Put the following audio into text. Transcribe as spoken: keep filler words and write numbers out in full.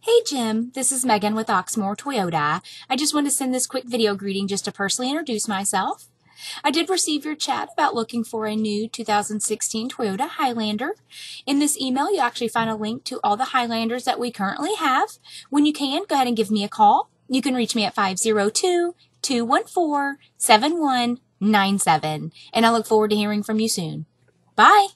Hey Jim, this is Megan with Oxmoor Toyota. I just want to send this quick video greeting just to personally introduce myself. I did receive your chat about looking for a new two thousand sixteen Toyota Highlander. In this email, you'll actually find a link to all the Highlanders that we currently have. When you can, go ahead and give me a call. You can reach me at five oh two, two one four, seven one nine seven, and I look forward to hearing from you soon. Bye!